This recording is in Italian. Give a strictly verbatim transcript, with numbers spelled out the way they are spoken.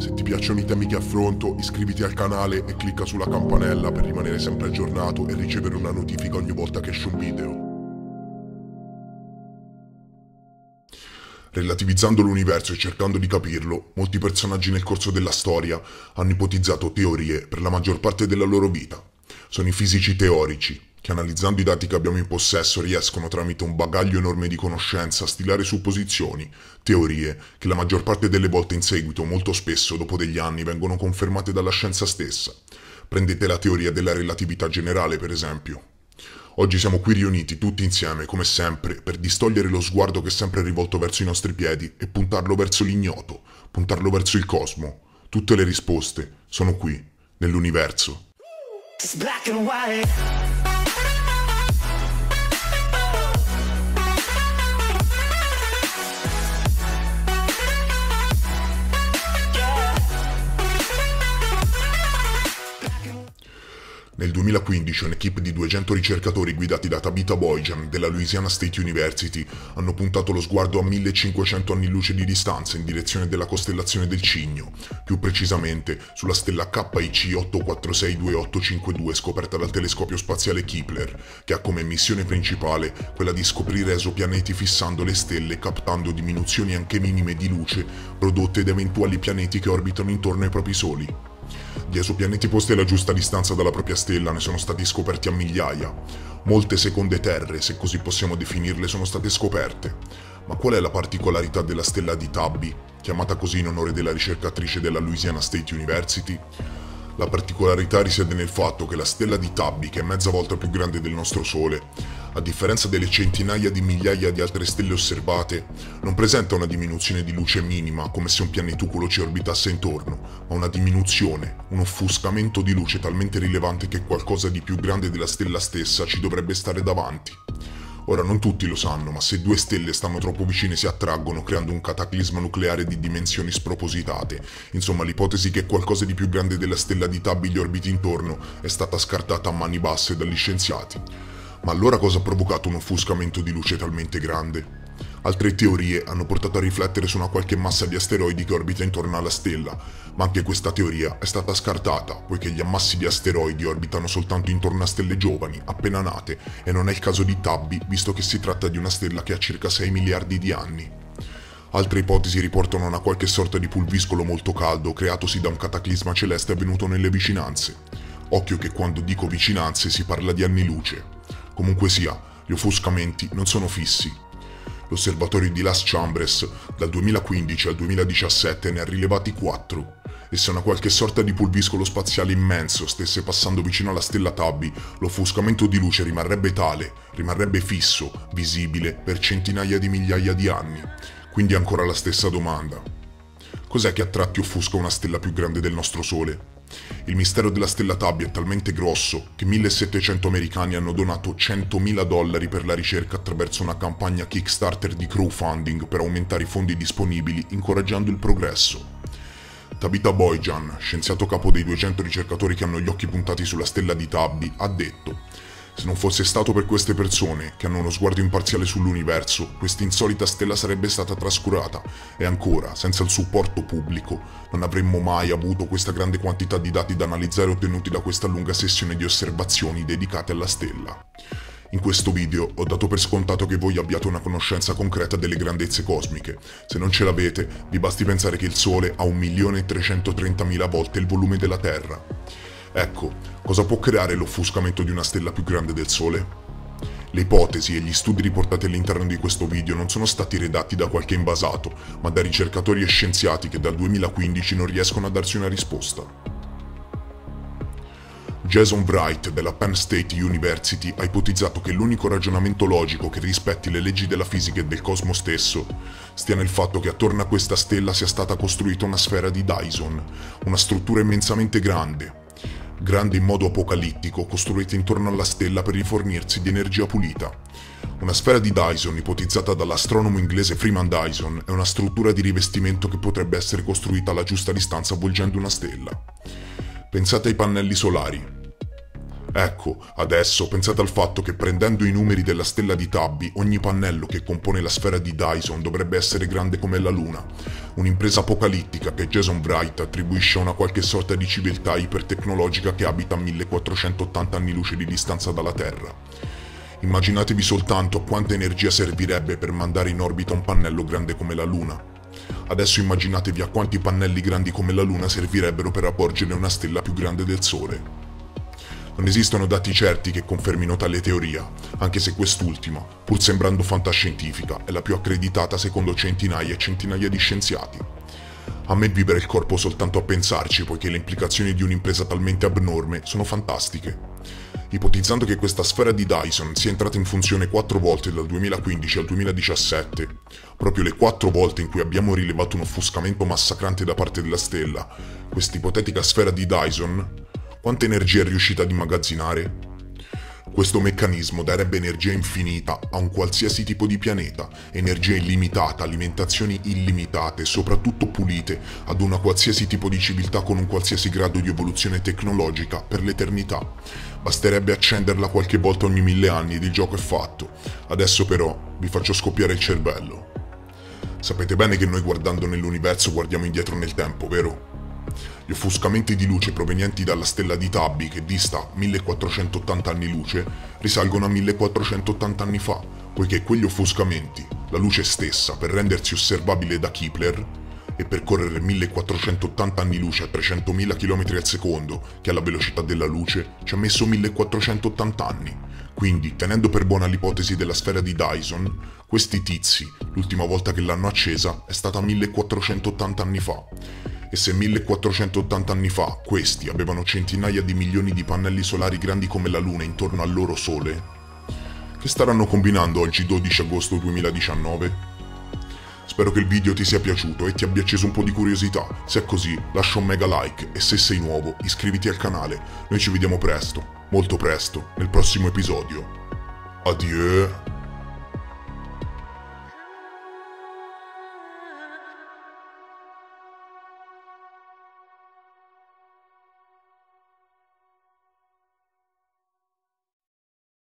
Se ti piacciono i temi che affronto, iscriviti al canale e clicca sulla campanella per rimanere sempre aggiornato e ricevere una notifica ogni volta che esce un video. Relativizzando l'universo e cercando di capirlo, molti personaggi nel corso della storia hanno ipotizzato teorie per la maggior parte della loro vita. Sono i fisici teorici, che analizzando i dati che abbiamo in possesso riescono tramite un bagaglio enorme di conoscenza a stilare supposizioni, teorie che la maggior parte delle volte in seguito, molto spesso dopo degli anni, vengono confermate dalla scienza stessa. Prendete la teoria della relatività generale, per esempio. Oggi siamo qui riuniti tutti insieme, come sempre, per distogliere lo sguardo che è sempre rivolto verso i nostri piedi e puntarlo verso l'ignoto, puntarlo verso il cosmo. Tutte le risposte sono qui, nell'universo. Nel duemilaquindici un'equipe di duecento ricercatori guidati da Tabetha Boyajian della Louisiana State University hanno puntato lo sguardo a millecinquecento anni luce di distanza in direzione della costellazione del Cigno, più precisamente sulla stella K I C otto quattro sei due otto cinque due scoperta dal telescopio spaziale Kepler, che ha come missione principale quella di scoprire esopianeti fissando le stelle e captando diminuzioni anche minime di luce prodotte da eventuali pianeti che orbitano intorno ai propri soli. Gli esopianeti posti alla giusta distanza dalla propria stella ne sono stati scoperti a migliaia. Molte seconde terre, se così possiamo definirle, sono state scoperte. Ma qual è la particolarità della stella di Tabby, chiamata così in onore della ricercatrice della Louisiana State University? La particolarità risiede nel fatto che la stella di Tabby, che è mezza volta più grande del nostro Sole, a differenza delle centinaia di migliaia di altre stelle osservate, non presenta una diminuzione di luce minima come se un pianetucolo ci orbitasse intorno, ma una diminuzione, un offuscamento di luce talmente rilevante che qualcosa di più grande della stella stessa ci dovrebbe stare davanti. Ora, non tutti lo sanno, ma se due stelle stanno troppo vicine si attraggono creando un cataclisma nucleare di dimensioni spropositate. Insomma, l'ipotesi che qualcosa di più grande della stella di Tabby gli orbiti intorno è stata scartata a mani basse dagli scienziati. Ma allora cosa ha provocato un offuscamento di luce talmente grande? Altre teorie hanno portato a riflettere su una qualche massa di asteroidi che orbita intorno alla stella, ma anche questa teoria è stata scartata, poiché gli ammassi di asteroidi orbitano soltanto intorno a stelle giovani, appena nate, e non è il caso di Tabby, visto che si tratta di una stella che ha circa sei miliardi di anni. Altre ipotesi riportano a una qualche sorta di pulviscolo molto caldo creatosi da un cataclisma celeste avvenuto nelle vicinanze. Occhio che quando dico vicinanze si parla di anni luce. Comunque sia, gli offuscamenti non sono fissi. L'osservatorio di Las Chambres dal duemilaquindici al duemiladiciassette ne ha rilevati quattro, e se una qualche sorta di pulviscolo spaziale immenso stesse passando vicino alla stella Tabby, l'offuscamento di luce rimarrebbe tale, rimarrebbe fisso, visibile per centinaia di migliaia di anni. Quindi ancora la stessa domanda. Cos'è che a tratti offusca una stella più grande del nostro Sole? Il mistero della stella Tabby è talmente grosso che millesettecento americani hanno donato centomila dollari per la ricerca attraverso una campagna Kickstarter di crowdfunding per aumentare i fondi disponibili, incoraggiando il progresso. Tabetha Boyajian, scienziato capo dei duecento ricercatori che hanno gli occhi puntati sulla stella di Tabby, ha detto: "Se non fosse stato per queste persone, che hanno uno sguardo imparziale sull'universo, questa insolita stella sarebbe stata trascurata, e ancora, senza il supporto pubblico, non avremmo mai avuto questa grande quantità di dati da analizzare ottenuti da questa lunga sessione di osservazioni dedicate alla stella." In questo video ho dato per scontato che voi abbiate una conoscenza concreta delle grandezze cosmiche. Se non ce l'avete, vi basti pensare che il Sole ha un milione trecentotrentamila volte il volume della Terra. Ecco, cosa può creare l'offuscamento di una stella più grande del Sole? Le ipotesi e gli studi riportati all'interno di questo video non sono stati redatti da qualche invasato, ma da ricercatori e scienziati che dal duemilaquindici non riescono a darsi una risposta. Jason Wright della Penn State University ha ipotizzato che l'unico ragionamento logico che rispetti le leggi della fisica e del cosmo stesso stia nel fatto che attorno a questa stella sia stata costruita una sfera di Dyson, una struttura immensamente grande, grande in modo apocalittico, costruite intorno alla stella per rifornirsi di energia pulita. Una sfera di Dyson, ipotizzata dall'astronomo inglese Freeman Dyson, è una struttura di rivestimento che potrebbe essere costruita alla giusta distanza avvolgendo una stella. Pensate ai pannelli solari. Ecco, adesso pensate al fatto che prendendo i numeri della stella di Tabby, ogni pannello che compone la sfera di Dyson dovrebbe essere grande come la Luna. un'impresa apocalittica che Jason Wright attribuisce a una qualche sorta di civiltà ipertecnologica che abita a millequattrocentottanta anni luce di distanza dalla Terra. Immaginatevi soltanto quanta energia servirebbe per mandare in orbita un pannello grande come la Luna. Adesso immaginatevi a quanti pannelli grandi come la Luna servirebbero per avvolgere una stella più grande del Sole. Non esistono dati certi che confermino tale teoria, anche se quest'ultima, pur sembrando fantascientifica, è la più accreditata secondo centinaia e centinaia di scienziati. A me vibra il corpo soltanto a pensarci, poiché le implicazioni di un'impresa talmente abnorme sono fantastiche. Ipotizzando che questa sfera di Dyson sia entrata in funzione quattro volte dal duemilaquindici al duemiladiciassette, proprio le quattro volte in cui abbiamo rilevato un offuscamento massacrante da parte della stella, questa ipotetica sfera di Dyson, quanta energia è riuscita ad immagazzinare? Questo meccanismo darebbe energia infinita a un qualsiasi tipo di pianeta, energia illimitata, alimentazioni illimitate, soprattutto pulite, ad una qualsiasi tipo di civiltà con un qualsiasi grado di evoluzione tecnologica per l'eternità. Basterebbe accenderla qualche volta ogni mille anni ed il gioco è fatto. Adesso però vi faccio scoppiare il cervello. Sapete bene che noi guardando nell'universo guardiamo indietro nel tempo, vero? Gli offuscamenti di luce provenienti dalla stella di Tabby, che dista millequattrocentottanta anni luce, risalgono a millequattrocentottanta anni fa, poiché quegli offuscamenti, la luce stessa, per rendersi osservabile da Kepler e percorrere millequattrocentottanta anni luce a trecentomila km al secondo, che è la velocità della luce, ci ha messo millequattrocentottanta anni. Quindi, tenendo per buona l'ipotesi della sfera di Dyson, questi tizi, l'ultima volta che l'hanno accesa, è stata millequattrocentottanta anni fa. E se millequattrocentottanta anni fa questi avevano centinaia di milioni di pannelli solari grandi come la Luna intorno al loro Sole, che staranno combinando oggi dodici agosto duemiladiciannove? Spero che il video ti sia piaciuto e ti abbia acceso un po' di curiosità, se è così lascia un mega like e se sei nuovo iscriviti al canale, noi ci vediamo presto, molto presto, nel prossimo episodio. Adieu!